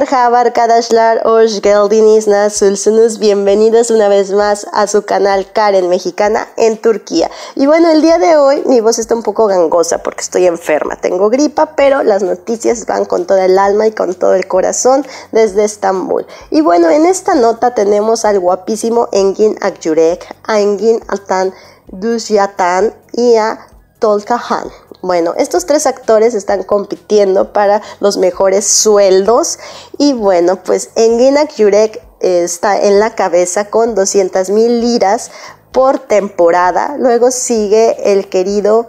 Merhaba arkadaşlar, hoş geldiniz, nasılsınız? Bienvenidos una vez más a su canal Karen Mexicana en Turquía. Y bueno, el día de hoy mi voz está un poco gangosa porque estoy enferma, tengo gripa, pero las noticias van con toda el alma y con todo el corazón desde Estambul. Y bueno, en esta nota tenemos al guapísimo Engin Akyürek, a Engin Altan Düzyatan y a Tolgahan. Bueno, estos tres actores están compitiendo para los mejores sueldos y bueno, pues Engin Akyürek está en la cabeza con 200.000 liras por temporada. Luego sigue el querido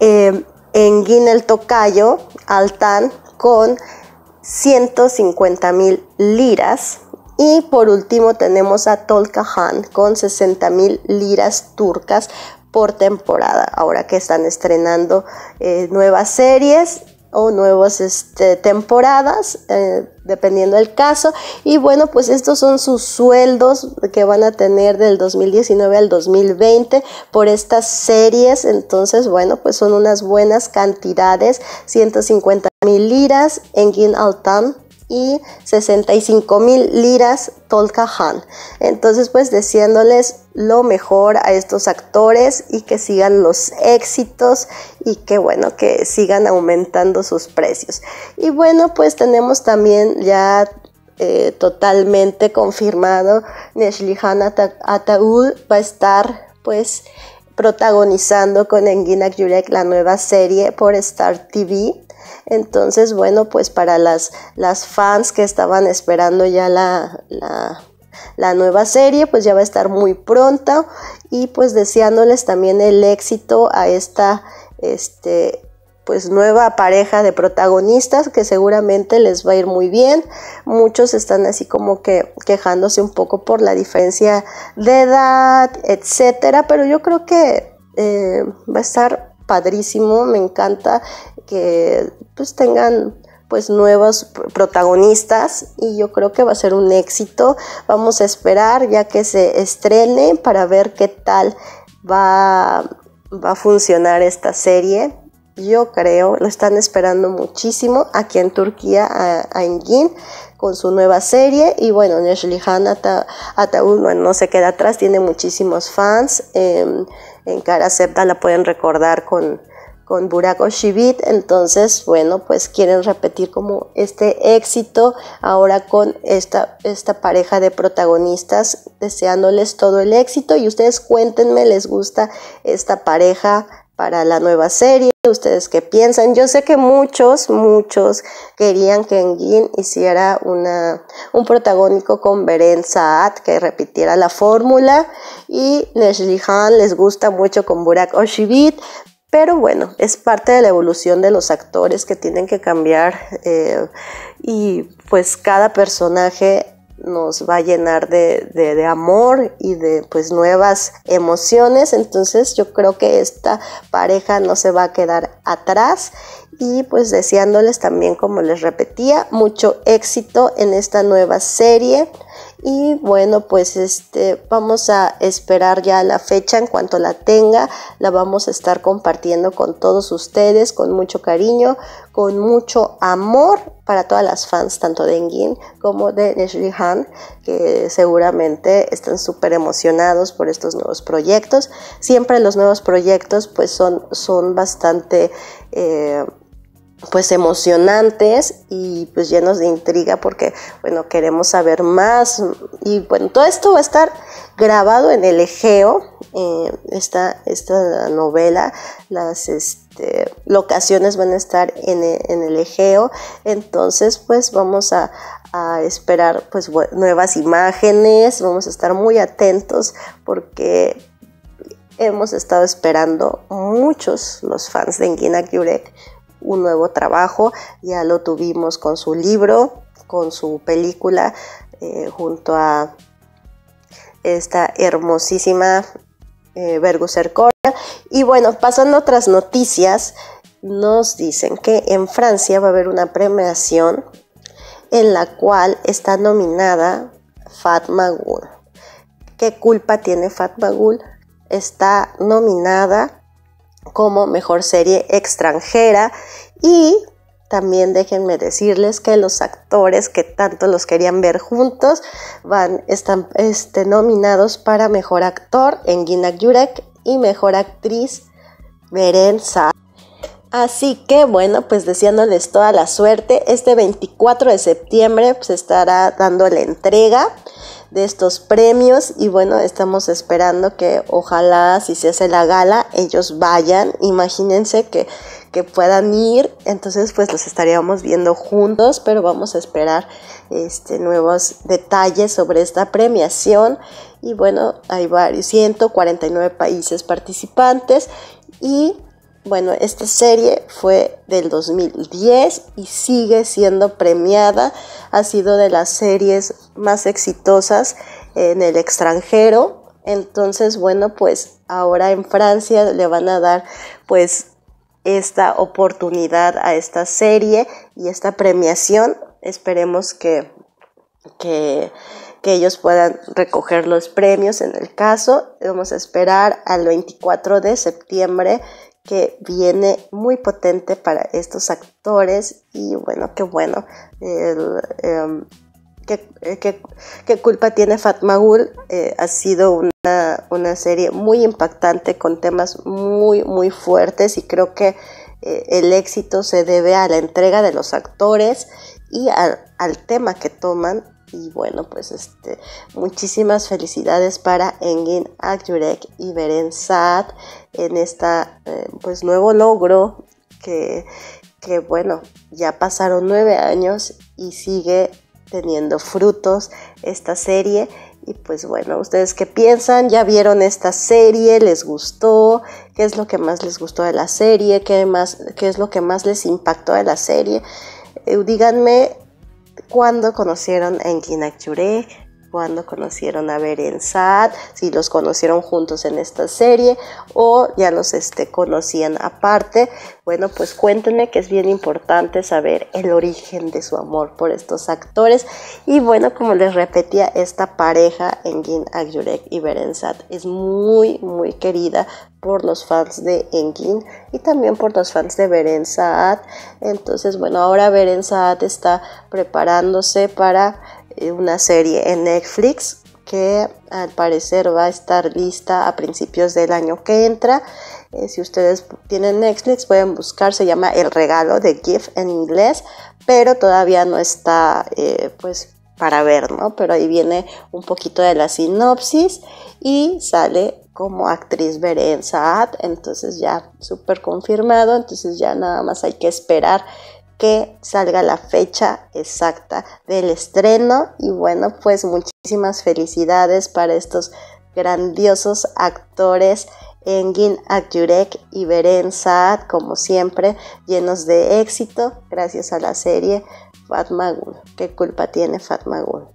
Engin el Tocayo Altan con 150.000 liras. Y por último tenemos a Tolgahan con 60.000 liras turcas por temporada, ahora que están estrenando nuevas series o nuevas temporadas, dependiendo del caso. Y bueno, pues estos son sus sueldos que van a tener del 2019 al 2020 por estas series. Entonces, bueno, pues son unas buenas cantidades, 150.000 liras, Engin Altan, y 65.000 liras Tolgahan. Entonces pues deseándoles lo mejor a estos actores y que sigan los éxitos y que bueno, que sigan aumentando sus precios. Y bueno, pues tenemos también ya totalmente confirmado, Neslihan Atagül va a estar pues protagonizando con Engin Akyürek la nueva serie por Star TV. Entonces, bueno, pues para las fans que estaban esperando ya la nueva serie, pues ya va a estar muy pronta. Y pues deseándoles también el éxito a esta pues nueva pareja de protagonistas, que seguramente les va a ir muy bien. Muchos están así como que quejándose un poco por la diferencia de edad, etcétera, pero yo creo que va a estar padrísimo. Me encanta que pues tengan pues nuevos protagonistas y yo creo que va a ser un éxito. Vamos a esperar ya que se estrene para ver qué tal va a funcionar esta serie. Yo creo, lo están esperando muchísimo aquí en Turquía a Engin con su nueva serie. Y bueno, Neslihan Atagül no se queda atrás, tiene muchísimos fans. En Cara Septa la pueden recordar con Burak Özcivit. Entonces, bueno, pues quieren repetir como este éxito ahora con esta pareja de protagonistas, deseándoles todo el éxito. Y ustedes cuéntenme, ¿les gusta esta pareja para la nueva serie? ¿Ustedes qué piensan? Yo sé que muchos querían que Engin hiciera un protagónico con Beren Saat, que repitiera la fórmula, y Neslihan les gusta mucho con Burak Özcivit. Pero bueno, es parte de la evolución de los actores que tienen que cambiar y pues cada personaje nos va a llenar de amor y de pues nuevas emociones. Entonces yo creo que esta pareja no se va a quedar atrás y pues deseándoles también, como les repetía, mucho éxito en esta nueva serie. Y bueno, pues vamos a esperar ya la fecha. En cuanto la tenga, la vamos a estar compartiendo con todos ustedes, con mucho cariño, con mucho amor para todas las fans, tanto de Engin como de Neslihan, que seguramente están súper emocionados por estos nuevos proyectos. Siempre los nuevos proyectos pues son bastante pues emocionantes y pues llenos de intriga, porque bueno, queremos saber más. Y bueno, todo esto va a estar grabado en el Egeo, esta novela, las locaciones van a estar en el Egeo. Entonces pues vamos a esperar pues nuevas imágenes, vamos a estar muy atentos porque hemos estado esperando muchos los fans de Engin Akyürek un nuevo trabajo. Ya lo tuvimos con su libro, con su película, junto a esta hermosísima Vergus Erkorya. Y bueno, pasando a otras noticias, nos dicen que en Francia va a haber una premiación en la cual está nominada Fatmagül. ¿Qué culpa tiene Fatmagül? Está nominada como mejor serie extranjera y También déjenme decirles que los actores que tanto los querían ver juntos están nominados para Mejor Actor, Engin Akyürek, y Mejor Actriz, Beren Saat. Así que bueno, pues deseándoles toda la suerte. Este 24 de septiembre pues, estará dando la entrega de estos premios y bueno, estamos esperando que ojalá si se hace la gala ellos vayan, imagínense que puedan ir, entonces pues los estaríamos viendo juntos, pero vamos a esperar nuevos detalles sobre esta premiación y bueno, hay varios 149 países participantes y bueno, esta serie fue del 2010 y sigue siendo premiada. Ha sido de las series más exitosas en el extranjero. Entonces, bueno, pues ahora en Francia le van a dar pues esta oportunidad a esta serie y esta premiación. Esperemos que ellos puedan recoger los premios en el caso. Vamos a esperar al 24 de septiembre. Que viene muy potente para estos actores y bueno, ¿qué culpa tiene Fatmagül? Ha sido una serie muy impactante con temas muy muy fuertes y creo que el éxito se debe a la entrega de los actores y al tema que toman. Y bueno, pues muchísimas felicidades para Engin Akyürek y Beren Saat en esta pues nuevo logro que bueno, ya pasaron 9 años y sigue teniendo frutos esta serie. Y pues bueno, ¿ustedes qué piensan? ¿Ya vieron esta serie? ¿Les gustó? ¿Qué es lo que más les gustó de la serie? ¿Qué es lo que más les impactó de la serie? Díganme. ¿Cuándo conocieron a Engin Akyürek? ¿Cuándo conocieron a Beren Saat? Si los conocieron juntos en esta serie o ya los conocían aparte. Bueno, pues cuéntenme, que es bien importante saber el origen de su amor por estos actores. Y bueno, como les repetía, esta pareja Engin Akyürek y Beren Saat es muy muy querida por los fans de Engin y también por los fans de Beren Saat. Entonces bueno, ahora Beren Saat está preparándose para una serie en Netflix que al parecer va a estar lista a principios del año que entra. Si ustedes tienen Netflix pueden buscar, se llama El Regalo, de Gift en inglés, pero todavía no está pues para ver, ¿no? Pero ahí viene un poquito de la sinopsis y sale como actriz Beren Saat, entonces ya súper confirmado, entonces ya nada más hay que esperar que salga la fecha exacta del estreno. Y bueno, pues muchísimas felicidades para estos grandiosos actores Engin Akyürek y Beren Saat, como siempre llenos de éxito gracias a la serie Fatmagül. ¿Qué culpa tiene Fatmagül?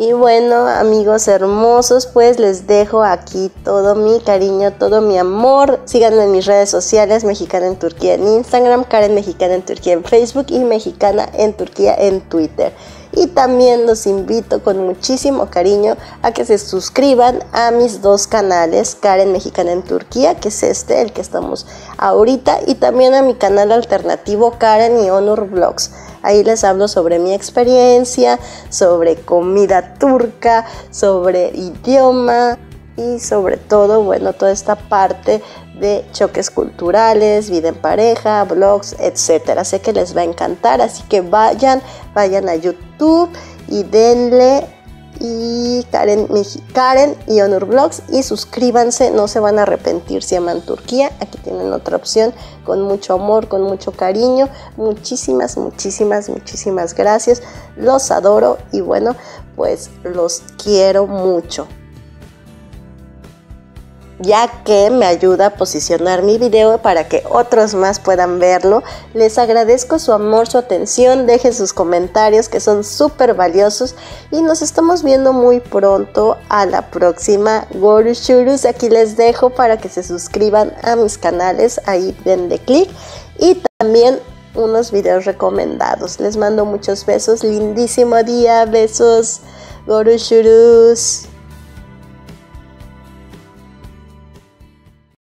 Y bueno, amigos hermosos, pues les dejo aquí todo mi cariño, todo mi amor. Síganme en mis redes sociales, Mexicana en Turquía en Instagram, Karen Mexicana en Turquía en Facebook y Mexicana en Turquía en Twitter. Y también los invito con muchísimo cariño a que se suscriban a mis 2 canales, Karen Mexicana en Turquía, que es el que estamos ahorita, y también a mi canal alternativo Karen y Onur Vlogs. Ahí les hablo sobre mi experiencia, sobre comida turca, sobre idioma y sobre todo, bueno, toda esta parte de choques culturales, vida en pareja, blogs, etcétera. Sé que les va a encantar, así que vayan a YouTube y denle y Karen y Onur Vlogs y suscríbanse, no se van a arrepentir si aman Turquía. Aquí tienen otra opción con mucho amor, con mucho cariño. Muchísimas, muchísimas, muchísimas gracias. Los adoro y bueno, pues los quiero mucho. Ya que me ayuda a posicionar mi video para que otros más puedan verlo. Les agradezco su amor, su atención, dejen sus comentarios que son súper valiosos y nos estamos viendo muy pronto a la próxima. Görüşürüz. Aquí les dejo para que se suscriban a mis canales, ahí denle click y también unos videos recomendados. Les mando muchos besos, lindísimo día, besos, görüşürüz.